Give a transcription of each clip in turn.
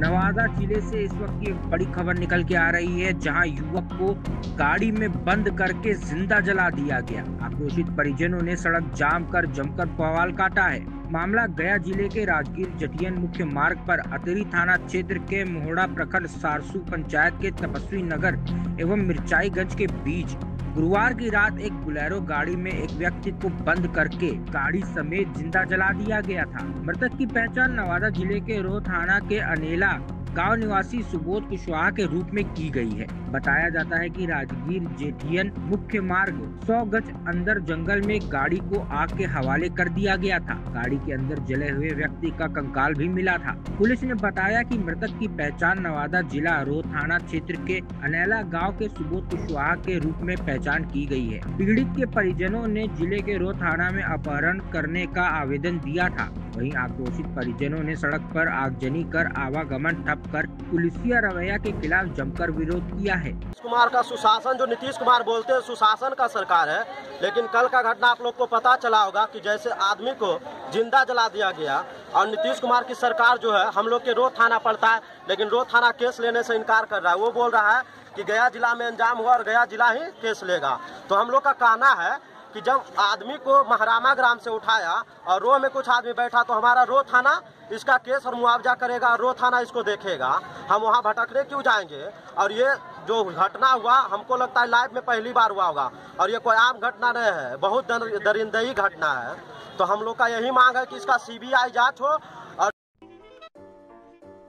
नवादा जिले से इस वक्त की बड़ी खबर निकल के आ रही है, जहां युवक को गाड़ी में बंद करके जिंदा जला दिया गया। आक्रोशित परिजनों ने सड़क जाम कर जमकर बवाल काटा है। मामला गया जिले के राजगीर जटियन मुख्य मार्ग पर अतरी थाना क्षेत्र के मोहड़ा प्रखंड सारसू पंचायत के तपस्वी नगर एवं मिर्चाईगंज के बीच गुरुवार की रात एक बोलेरो गाड़ी में एक व्यक्ति को बंद करके गाड़ी समेत जिंदा जला दिया गया था। मृतक की पहचान नवादा जिले के रोथ थाना के अनेला गांव निवासी सुबोध कुशवाहा के रूप में की गई है। बताया जाता है कि राजगीर जटियन मुख्य मार्ग 100 गज अंदर जंगल में गाड़ी को आग के हवाले कर दिया गया था। गाड़ी के अंदर जले हुए व्यक्ति का कंकाल भी मिला था। पुलिस ने बताया कि मृतक की पहचान नवादा जिला रोथ थाना क्षेत्र के अनेला गाँव के सुबोध कुशवाहा के रूप में पहचान की गयी है। पीड़ित के परिजनों ने जिले के रोथ थाना में अपहरण करने का आवेदन दिया था। वहीं आक्रोशित परिजनों ने सड़क पर आगजनी कर आवागमन ठप कर पुलिसिया रवैया के खिलाफ जमकर विरोध किया है। नीतीश कुमार का सुशासन, जो नीतीश कुमार बोलते हैं सुशासन का सरकार है, लेकिन कल का घटना आप लोग को पता चला होगा कि जैसे आदमी को जिंदा जला दिया गया। और नीतीश कुमार की सरकार जो है, हम लोग के रोथ थाना पड़ता है, लेकिन रोथ थाना केस लेने से इनकार कर रहा है। वो बोल रहा है कि गया जिला में अंजाम हुआ और गया जिला ही केस लेगा। तो हम लोग का कहना है कि जब आदमी को महरामा ग्राम से उठाया और रो में कुछ आदमी बैठा, तो हमारा रो थाना इसका केस और मुआवजा करेगा, रो थाना इसको देखेगा। हम वहाँ भटकने क्यों जाएंगे? और ये जो घटना हुआ, हमको लगता है लाइफ में पहली बार हुआ होगा, और ये कोई आम घटना नहीं है, बहुत दरिंदगी घटना है। तो हम लोग का यही मांग है कि इसका CBI जाँच हो। और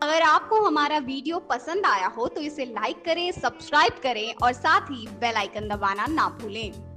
अगर आपको हमारा वीडियो पसंद आया हो तो इसे लाइक करें, सब्सक्राइब करें और साथ ही बेल आइकन दबाना ना भूलें।